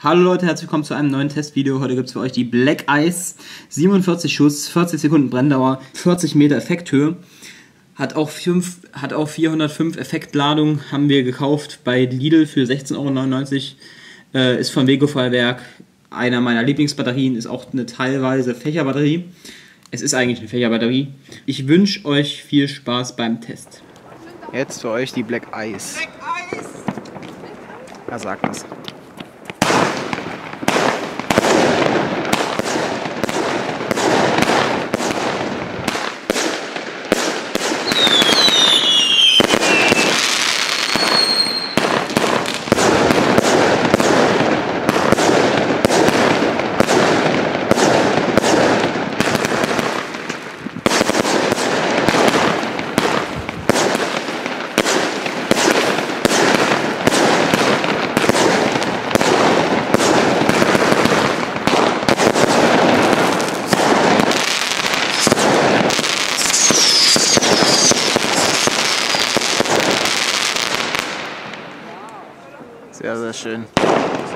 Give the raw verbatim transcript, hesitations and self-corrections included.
Hallo Leute, herzlich willkommen zu einem neuen Testvideo. Heute gibt es für euch die Black Ice. siebenundvierzig Schuss, vierzig Sekunden Brenndauer, vierzig Meter Effekthöhe. Hat auch, fünf, hat auch vierhundertfünf Effektladung, haben wir gekauft bei Lidl für sechzehn Euro neunundneunzig. Äh, ist von Weco Feuerwerk, einer meiner Lieblingsbatterien, ist auch eine teilweise Fächerbatterie. Es ist eigentlich eine Fächerbatterie. Ich wünsche euch viel Spaß beim Test. Jetzt für euch die Black Ice. Black Ice! Er sagt das. Sehr, sehr schön.